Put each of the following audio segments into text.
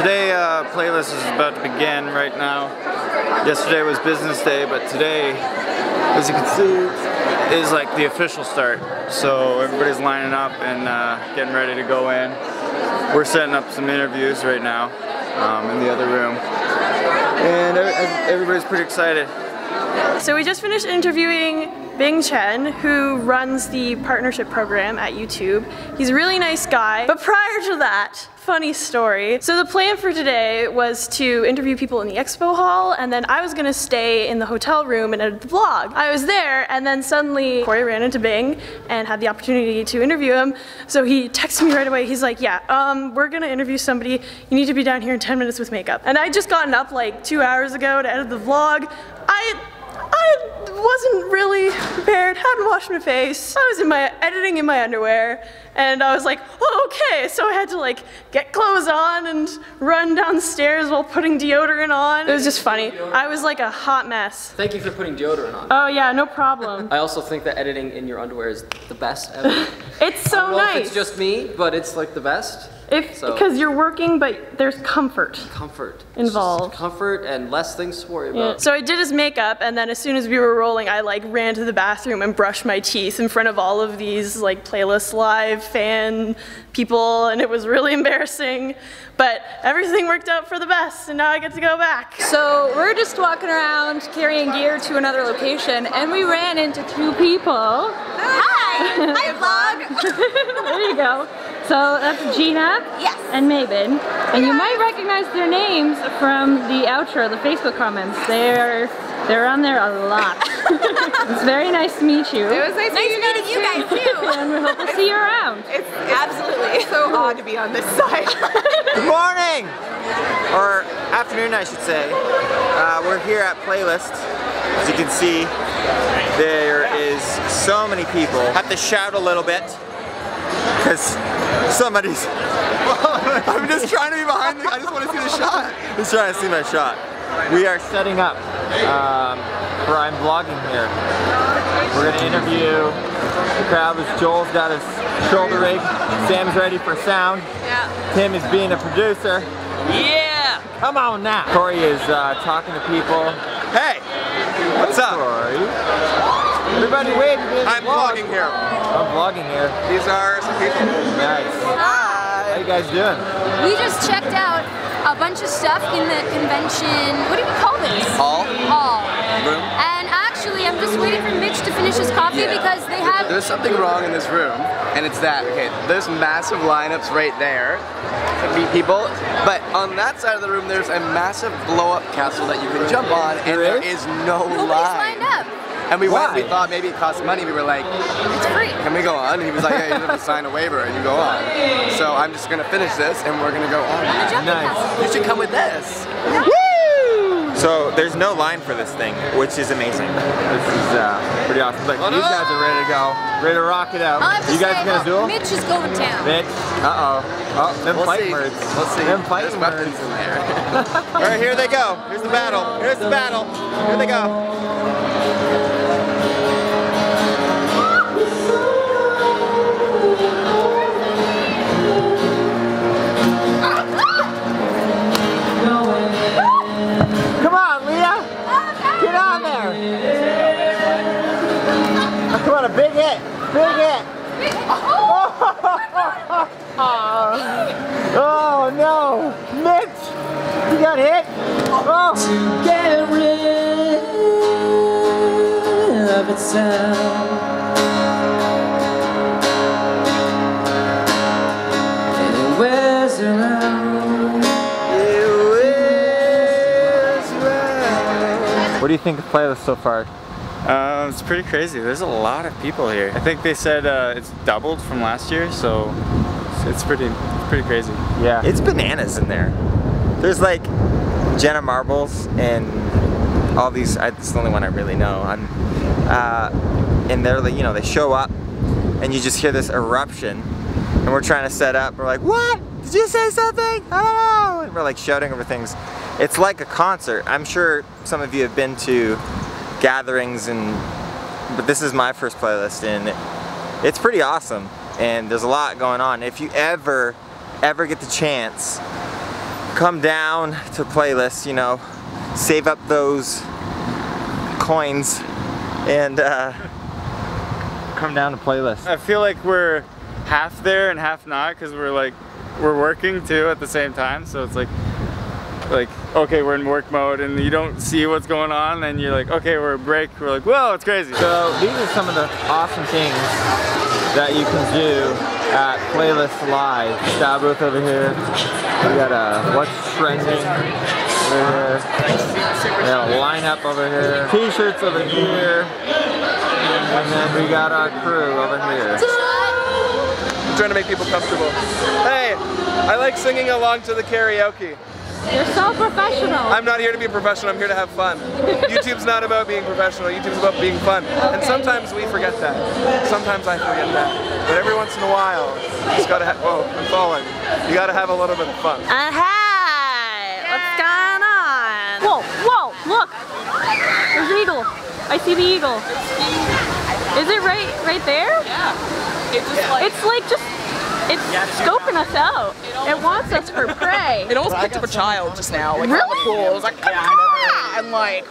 Today, Playlist is about to begin right now. Yesterday was business day, but today, as you can see, is like the official start. So everybody's lining up and getting ready to go in. We're setting up some interviews right now in the other room. And everybody's pretty excited. So we just finished interviewing Bing Chen, who runs the partnership program at YouTube. He's a really nice guy, but prior to that, funny story. So the plan for today was to interview people in the expo hall, and then I was gonna stay in the hotel room and edit the vlog. I was there, and then suddenly Corey ran into Bing and had the opportunity to interview him. So he texted me right away. He's like, yeah, we're gonna interview somebody. You need to be down here in 10 minutes with makeup. And I just gotten up like 2 hours ago to edit the vlog. I wasn't really prepared, hadn't washed my face. I was editing in my underwear, and I was like, oh, okay. So I had to like get clothes on and run downstairs while putting deodorant on. It was just funny. I was like a hot mess. Thank you for putting deodorant on. Oh yeah, no problem. I also think that editing in your underwear is the best ever. It's so nice. I don't know if it's just me, but it's like the best. Because you're working, but there's comfort involved. Comfort and less things to worry about. Yeah. So I did his makeup, and then as soon as we were rolling, I like ran to the bathroom and brushed my teeth in front of all of these like Playlist Live fan people, and it was really embarrassing. But everything worked out for the best, and now I get to go back. So we're just walking around carrying gear to another location, and we ran into two people. Hi! Hi, vlog! There you go. So that's Gina, yes, and Mabin, and you might recognize their names from the outro, the Facebook comments. They're on there a lot. It's very nice to meet you. It was nice meeting you guys too. And we hope to see you around. It's absolutely so odd to be on this side. Good morning, or afternoon, I should say. We're here at Playlist. As you can see, there is so many people. I have to shout a little bit, because somebody's, I'm just trying to be behind I just want to see the shot. Just trying to see my shot. We are setting up for I'm vlogging here. We're gonna interview the crowd. Joel's got his shoulder rig. Sam's ready for sound. Yeah. Tim is being a producer. Yeah! Come on now. Corey is talking to people. Hey! What's up? Corey. Everybody wave. I'm vlogging here. I'm vlogging here. These are some people. Nice. Hi. How you guys doing? We just checked out a bunch of stuff in the convention. What do you call this? Hall. Hall. Room. And actually, I'm just waiting for Mitch to finish his coffee, yeah, because they have... There's something wrong in this room, and it's that. Okay, there's massive lineups right there to meet people, but on that side of the room, there's a massive blow-up castle that you can jump on, and there is no line. Nobody's lined up. And we went, we thought maybe it cost money, we were like, it's free. Can we go on? And he was like, yeah, you have to sign a waiver and you go on. So I'm just gonna finish this and we're gonna go on. Nice. You should come with this. Woo! So there's no line for this thing, which is amazing. This is pretty awesome. Like, these guys are ready to go, ready to rock it out. You guys gonna duel? Mitch is going down. Mitch, Them fight words. We'll see. There's weapons in there. All right, here they go. Here's the battle. Here's the battle. Here they go. A big hit! Big hit! Oh, oh no! Mitch! You got hit? Oh! To get rid of itself, and it wears around. It wears around. What do you think of Playlist so far? It's pretty crazy. There's a lot of people here. I think they said it's doubled from last year, so it's pretty crazy. Yeah. It's bananas in there. There's like Jenna Marbles and all these. It's the only one I really know. And they're like, you know, they show up and you just hear this eruption, and we're trying to set up. We're like, what? Did you say something? I don't know. And we're like shouting over things. It's like a concert. I'm sure some of you have been to gatherings, but this is my first Playlist, and it's pretty awesome, and there's a lot going on. If you ever get the chance, come down to Playlist, you know, save up those coins and come down to Playlist. I feel like we're half there and half not, because we're working too at the same time, so it's like okay, we're in work mode and you don't see what's going on, and you're like, okay, we're a break, we're like, whoa, it's crazy. So these are some of the awesome things that you can do at Playlist Live. Style booth over here, we got a what's trending over here, we got a lineup over here, t-shirts over here, and then we got our crew over here. I'm trying to make people comfortable. Hey, I like singing along to the karaoke. You're so professional. I'm not here to be professional, I'm here to have fun. YouTube's not about being professional, YouTube's about being fun. Okay. And sometimes we forget that. Sometimes I forget that. But every once in a while, you just gotta have, whoa, I'm falling. You gotta have a little bit of fun. Hey, what's going on? Whoa, whoa, look. There's an eagle. I see the eagle. Is it right there? Yeah. It's scoping us out. It wants us for prey. It almost picked up a child just now. Like, really? Cool. It was like, yeah, and like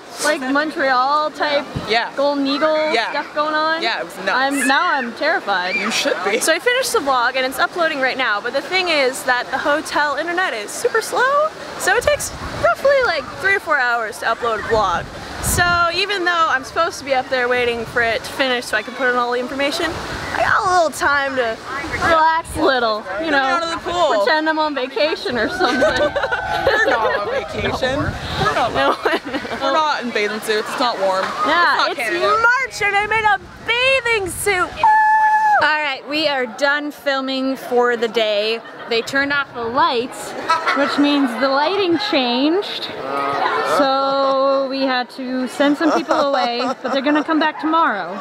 Montreal type, yeah. Golden Eagle, yeah. Stuff going on. Yeah, it was nuts. Now I'm terrified. You should be. So I finished the vlog and it's uploading right now. But the thing is that the hotel internet is super slow, so it takes roughly like 3 or 4 hours to upload a vlog. So even though I'm supposed to be up there waiting for it to finish so I can put in all the information, I got a little time to relax a little, you know, out of the pool. Pretend I'm on vacation or something. We're not on vacation. We're not. No, we're not in bathing suits. It's not warm. Yeah, it's March and I made a bathing suit. Woo! All right, we are done filming for the day. They turned off the lights, which means the lighting changed. So we had to send some people away, but they're gonna come back tomorrow.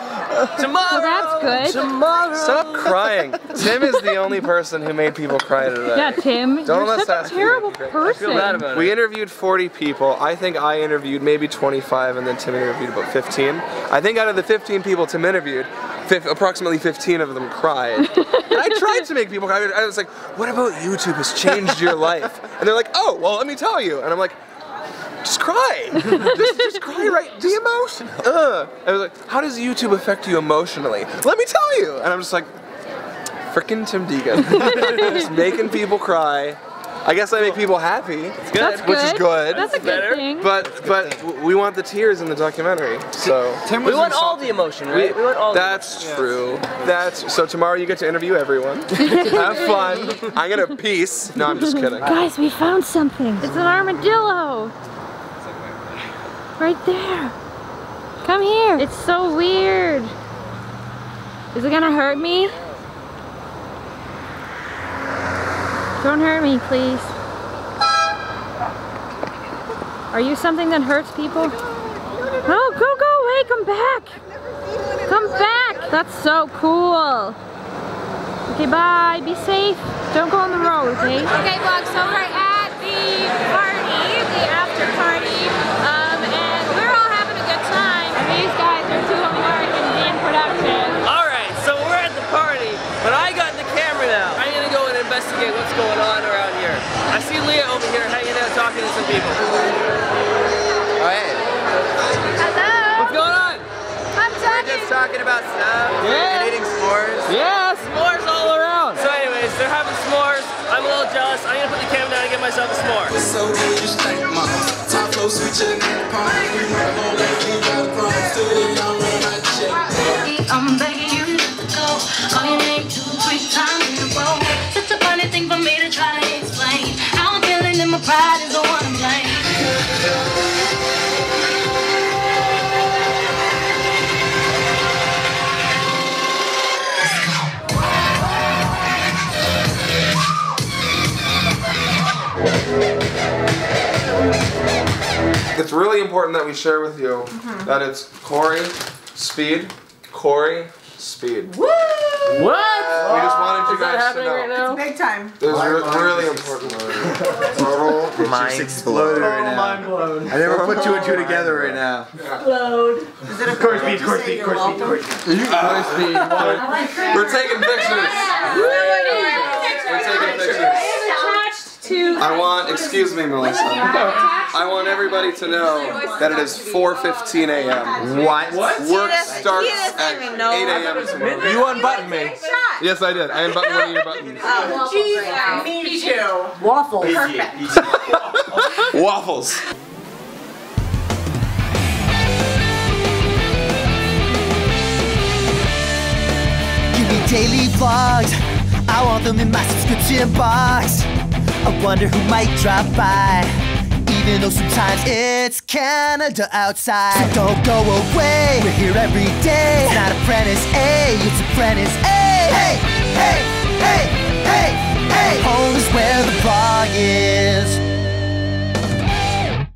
Tomorrow! So that's good. Tomorrow! Stop crying. Tim is the only person who made people cry today. Yeah, Tim, you're such a terrible person. I feel bad about it. We interviewed 40 people. I think I interviewed maybe 25, and then Tim interviewed about 15. I think out of the 15 people Tim interviewed, approximately 15 of them cried. And I tried to make people cry. I was like, what about YouTube has changed your life? And they're like, oh, well, let me tell you. And I'm like, just cry. just cry, right? Be emotional. I was like, how does YouTube affect you emotionally? Let me tell you. And I'm just like, frickin' Tim Deegan. Just making people cry. I guess I make people happy. It's good. That's good. Which is good. That's a good thing. But we want the tears in the documentary. So Tim was, we want all the emotion, right? We want all. That's the true. Yeah. That's so. Tomorrow you get to interview everyone. Have fun. I'm gonna peace. No, I'm just kidding. Guys, we found something. It's an armadillo. Right there. Come here. It's so weird. Is it gonna hurt me? Don't hurt me, please. Are you something that hurts people? No, go away, come back. Come back. That's so cool. Okay, bye, be safe. Don't go on the road, okay? Okay, vlog, so we're at the party, the after party, and we're all having a good time. These guys are too American in production. All right, so we're at the party, but I got the camera now. I'm gonna go and investigate what's going on. I see Leah over here hanging out talking to some people. Alright. Hello! What's going on? I'm talking! We're just talking about stuff. Yeah! And eating s'mores. Yeah! S'mores all around! So anyways, they're having s'mores. I'm a little jealous. I'm gonna put the camera down and get myself a s'more. So just like mom. Top flow sweet chillin' in the park. We were all like you got a problem. Still young when I check. I'm begging you not to go. Call your name 2, 3 times in a row. Such a funny thing for me to try to explain. My pride is the one I'm blaming. It's really important that we share with you that it's Corey, speed, Corey, speed. Woo! What? We just wanted you guys to know. Right now? It's big time. This is really important. Total mind exploded right now. Mind blown. I never put two and two together right now. Explode. Is it a Corey speed? We're taking pictures. We're taking pictures. Excuse me, Melissa. I want everybody to know that it is 4:15 a.m. What? Work starts at 8 a.m. You unbuttoned me. Yes, I did. I unbuttoned one of your buttons. Oh, me too. Waffles. Perfect. Waffles. Give me daily vlogs. I want them in my subscription box. I wonder who might drop by, even though sometimes it's Canada outside. So don't go away, we're here every day. It's not Apprentice A, it's Apprentice A. Hey, hey, hey, hey, hey. Home is where the vlog is.